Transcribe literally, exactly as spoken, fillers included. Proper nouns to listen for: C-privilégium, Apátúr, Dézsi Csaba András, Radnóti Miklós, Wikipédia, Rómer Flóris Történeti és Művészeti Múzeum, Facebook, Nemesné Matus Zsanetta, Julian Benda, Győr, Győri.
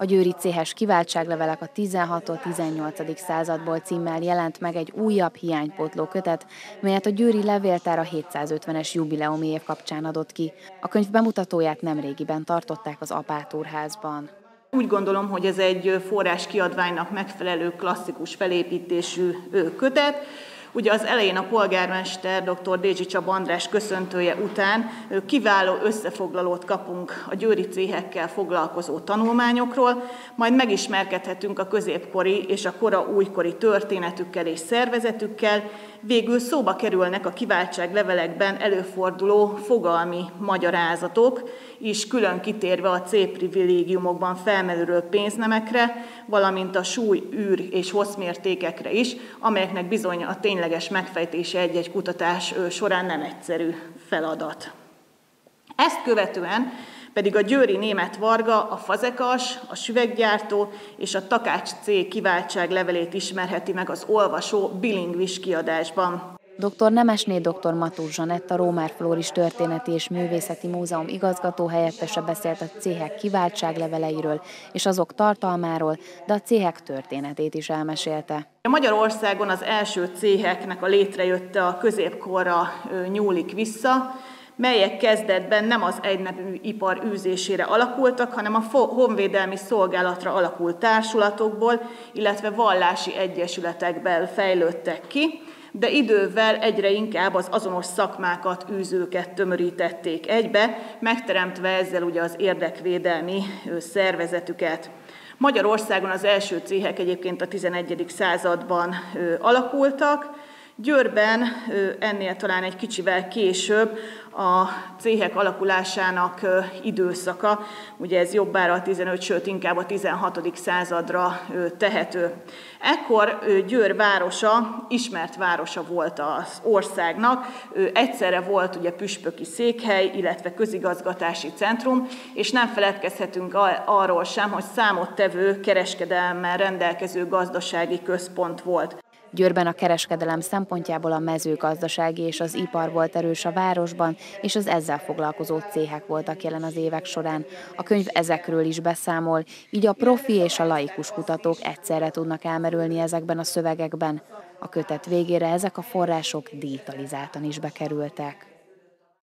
A győri céhes kiváltságlevelek a tizenhattól tizennyolcadik századból címmel jelent meg egy újabb hiánypótló kötet, melyet a győri levéltár a hétszázötvenes jubileumi év kapcsán adott ki. A könyv bemutatóját nemrégiben tartották az Apátúr házban. Úgy gondolom, hogy ez egy forráskiadványnak megfelelő klasszikus felépítésű kötet. Ugye az elején a polgármester dr. Dézsi Csaba András köszöntője után kiváló összefoglalót kapunk a győri céhekkel foglalkozó tanulmányokról, majd megismerkedhetünk a középkori és a kora újkori történetükkel és szervezetükkel, végül szóba kerülnek a kiváltságlevelekben előforduló fogalmi magyarázatok, is külön kitérve a C-privilégiumokban felmerülő pénznemekre, valamint a súly, űr és hosszmértékekre is, amelyeknek bizony a tényleges megfejtése egy-egy kutatás során nem egyszerű feladat. Ezt követően pedig a győri német Varga, a Fazekas, a Süveggyártó és a Takács C kiváltságlevelét ismerheti meg az olvasó bilingvis kiadásban. dr. Nemesné dr. Matus Zsanetta, Rómer Flóris Történeti és Művészeti Múzeum igazgatóhelyettese beszélt a céhek kiváltságleveleiről és azok tartalmáról, de a céhek történetét is elmesélte. Magyarországon az első céheknek a létrejötte a középkorra nyúlik vissza, melyek kezdetben nem az egynevű ipar űzésére alakultak, hanem a honvédelmi szolgálatra alakult társulatokból, illetve vallási egyesületekből fejlődtek ki, de idővel egyre inkább az azonos szakmákat, űzőket tömörítették egybe, megteremtve ezzel ugye az érdekvédelmi szervezetüket. Magyarországon az első céhek egyébként a tizenegyedik században alakultak, Győrben ennél talán egy kicsivel később a céhek alakulásának időszaka, ugye ez jobbára a tizenötödik, sőt inkább a tizenhatodik századra tehető. Ekkor Győr városa ismert városa volt az országnak, egyszerre volt ugye püspöki székhely, illetve közigazgatási centrum, és nem feledkezhetünk arról sem, hogy számottevő kereskedelemmel rendelkező gazdasági központ volt. Győrben a kereskedelem szempontjából a mezőgazdasági és az ipar volt erős a városban, és az ezzel foglalkozó céhek voltak jelen az évek során. A könyv ezekről is beszámol, így a profi és a laikus kutatók egyszerre tudnak elmerülni ezekben a szövegekben. A kötet végére ezek a források digitalizáltan is bekerültek.